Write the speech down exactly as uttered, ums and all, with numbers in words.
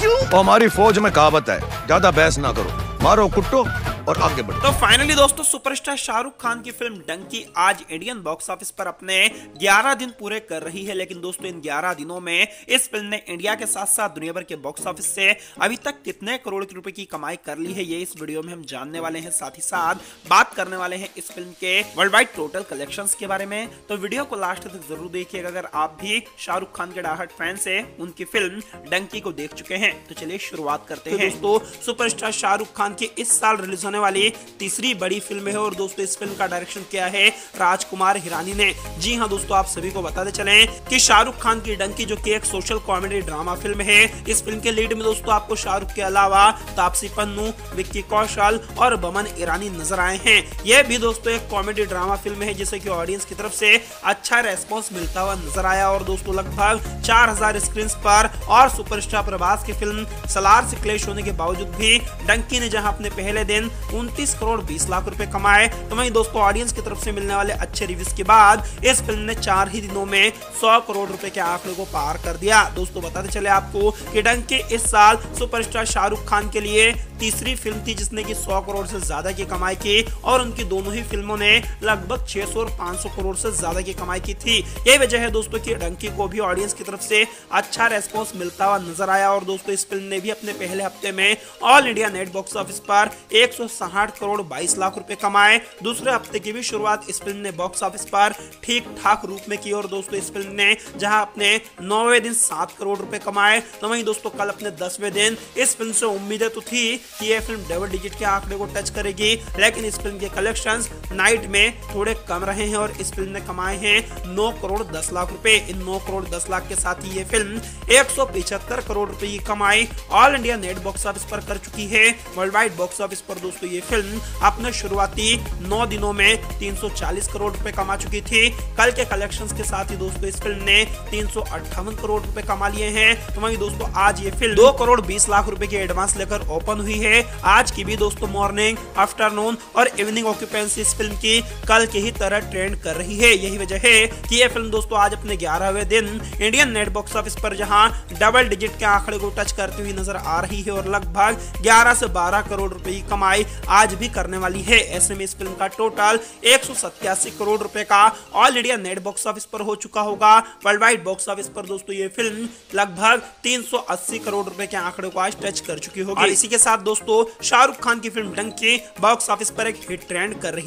क्यों? हमारी फौज में कहावत है, ज्यादा बहस ना करो, मारो कुट्टो और आगे बढ़ो। तो फाइनली दोस्तों सुपरस्टार शाहरुख खान की फिल्म डंकी आज इंडियन बॉक्स ऑफिस पर अपने ग्यारह दिन पूरे कर रही है। लेकिन दोस्तों इन ग्यारह दिनों में इस फिल्म ने इंडिया के साथ साथ दुनिया भर के बॉक्स ऑफिस से अभी तक कितने करोड़ रुपए की कमाई कर ली है ये इस वीडियो में हम जानने वाले हैं। साथ ही साथ बात करने वाले हैं इस फिल्म के वर्ल्ड वाइड टोटल कलेक्शंस के बारे में। तो वीडियो को लास्ट तक जरूर देखिएगा अगर आप भी शाहरुख खान के डाहट फैंस है, उनकी फिल्म डंकी को देख चुके हैं। तो चलिए शुरुआत करते हैं। दोस्तों सुपरस्टार शाहरुख खान की इस साल रिलीज होने वाली तीसरी बड़ी फिल्म है और दोस्तों इस फिल्म का डायरेक्शन किया है राजकुमार हिरानी ने। जी हाँ दोस्तों, आप सभी को बताते चलें कि शाहरुख खान की डंकी जो कि एक सोशल कॉमेडी ड्रामा फिल्म है, इस फिल्म के लीड में दोस्तों आपको शाहरुख के अलावा तापसी पन्नू, विक्की कौशल और बमन ईरानी नजर आए हैं। यह भी दोस्तों एक कॉमेडी ड्रामा फिल्म है जिसे की ऑडियंस की तरफ से अच्छा रेस्पॉन्स मिलता हुआ नजर आया और दोस्तों लगभग चार हजार स्क्रीन पर और सुपरस्टार प्रभास की फिल्म सलार से क्लेश होने के बावजूद भी डंकी ने जहाँ अपने पहले दिन उनतीस करोड़ बीस लाख रुपए कमाए, तो वहीं दोस्तों ऑडियंस की तरफ से मिलने वाले अच्छे रिव्यूज के बाद इस फिल्म ने चार ही दिनों में सौ करोड़ रुपए के आंकड़े को पार कर दिया। दोस्तों बताते चले आपको कि डंकी इस साल सुपरस्टार शाहरुख खान के लिए तीसरी फिल्म थी जिसने की सौ करोड़ से ज्यादा की कमाई की और उनकी दोनों ही फिल्मों ने लगभग छह सौ और पाँच सौ करोड़ से ज्यादा की कमाई की थी। यही वजह है दोस्तों कि डंकी को भी ऑडियंस की तरफ से अच्छा रेस्पॉन्स मिलता हुआ नजर आया और दोस्तों इस फिल्म ने भी अपने पहले हफ्ते में all India net box office पर एक सौ साठ करोड़ बाईस लाख रुपए कमाए। दूसरे हफ्ते की भी शुरुआत इस फिल्म ने बॉक्स ऑफिस पर ठीक ठाक रूप में की और दोस्तों इस फिल्म ने जहां अपने नौवें दिन सात करोड़ रुपए कमाए, तो वहीं दोस्तों कल अपने दसवें दिन इस फिल्म से उम्मीदें तो थी कि यह फिल्म डबल डिजिट के आंकड़े को टच करेगी, लेकिन इस फिल्म के कलेक्शंस नाइट में थोड़े कम रहे हैं और इस फिल्म ने कमाए हैं नौ करोड़ दस लाख रुपए। इन नौ करोड़ दस लाख के साथ ही यह फिल्म एक सौ पचहत्तर करोड़ रुपए की कमाई all India net box office पर कर चुकी है। वर्ल्ड वाइड बॉक्स ऑफिस पर दोस्तों ये फिल्म अपने शुरुआती नौ दिनों में तीन सौ चालीस करोड़ रुपए कमा चुकी थी। कल के कलेक्शंस के साथ ही दोस्तों इस फिल्म ने तीन सौ अट्ठावन करोड़ रुपए कमा लिए हैं। तो वहीं दोस्तों आज ये फिल्म दो करोड़ बीस लाख रुपए के एडवांस लेकर ओपन हुई है। आज की भी दोस्तों मॉर्निंग, आफ्टरनून और इवनिंग ऑक्यूपेंसी इस फिल्म की कल की ही तरह ट्रेंड कर रही है। यही वजह है कि यह फिल्म दोस्तों आज अपने ग्यारहवें दिन इंडियन नेट बॉक्स ऑफिस पर जहां डबल डिजिट के आंकड़े को टच करती हुई नजर आ रही है और लगभग ग्यारह से बारह करोड़ रुपए की कमाई आज भी करने वाली है। ऐसे में इस फिल्म का टोटल एक सौ सत्तासी करोड़ रुपए का all India net box office पर हो चुका होगा। वर्ल्ड वाइड बॉक्स ऑफिस पर दोस्तों ये फिल्म लगभग तीन सौ अस्सी करोड़ रुपए के आंकड़े को आज टच कर चुकी होगी। इसी के साथ दोस्तों शाहरुख खान की फिल्म डंकी बॉक्स ऑफिस पर एक हिट ट्रेंड कर रही है।